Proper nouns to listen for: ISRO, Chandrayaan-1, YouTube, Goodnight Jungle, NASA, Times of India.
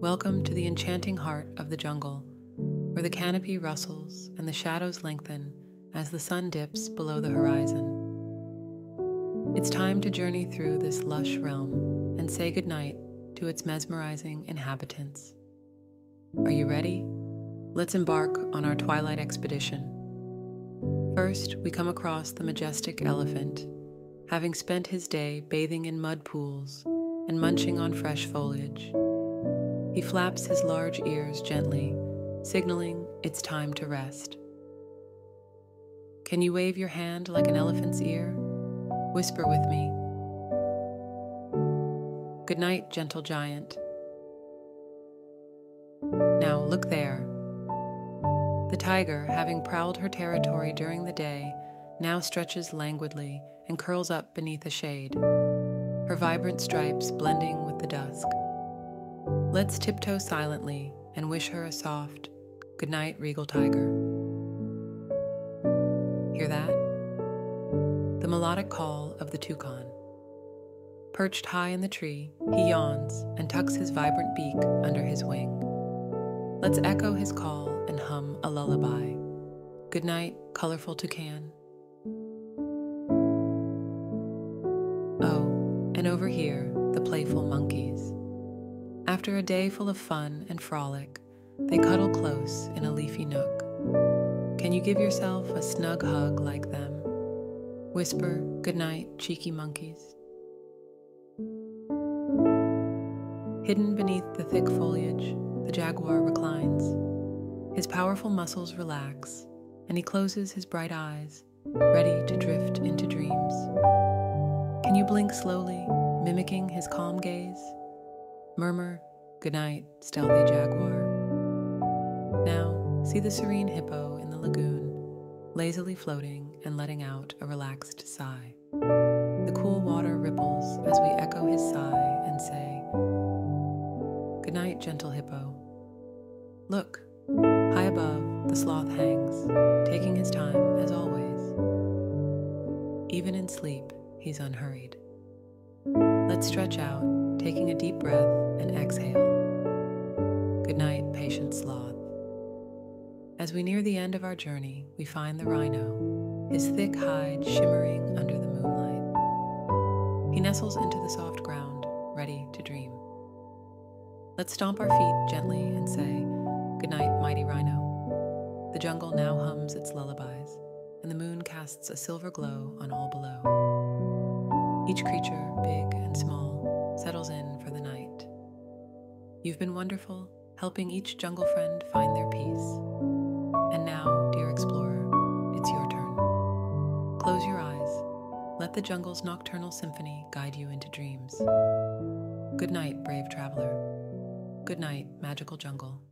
Welcome to the enchanting heart of the jungle, where the canopy rustles and the shadows lengthen as the sun dips below the horizon. It's time to journey through this lush realm and say goodnight to its mesmerizing inhabitants. Are you ready? Let's embark on our twilight expedition. First, we come across the majestic elephant, having spent his day bathing in mud pools and munching on fresh foliage. He flaps his large ears gently, signaling it's time to rest. Can you wave your hand like an elephant's ear? Whisper with me. Good night, gentle giant. Now look there. The tiger, having prowled her territory during the day, now stretches languidly and curls up beneath a shade, her vibrant stripes blending with the dusk. Let's tiptoe silently and wish her a soft goodnight, regal tiger. Hear that? The melodic call of the toucan. Perched high in the tree, he yawns and tucks his vibrant beak under his wing. Let's echo his call and hum a lullaby. Goodnight, colorful toucan. Oh, and over here, the playful monkeys. After a day full of fun and frolic, they cuddle close in a leafy nook. Can you give yourself a snug hug like them? Whisper, goodnight, cheeky monkeys. Hidden beneath the thick foliage, the jaguar reclines. His powerful muscles relax, and he closes his bright eyes, ready to drift into dreams. Can you blink slowly, mimicking his calm gaze? Murmur, goodnight, stealthy jaguar. Now, see the serene hippo in the lagoon, lazily floating and letting out a relaxed sigh. The cool water ripples as we echo his sigh and say, goodnight, gentle hippo. Look, high above, the sloth hangs, taking his time as always. Even in sleep, he's unhurried. Let's stretch out, taking a deep breath and exhale. Good night, patient sloth. As we near the end of our journey, we find the rhino, his thick hide shimmering under the moonlight. He nestles into the soft ground, ready to dream. Let's stomp our feet gently and say, good night, mighty rhino. The jungle now hums its lullabies, and the moon casts a silver glow on all below. Each creature, big and small, settles in for the night. You've been wonderful, helping each jungle friend find their peace. And now, dear explorer, it's your turn. Close your eyes. Let the jungle's nocturnal symphony guide you into dreams. Good night, brave traveler. Good night, magical jungle.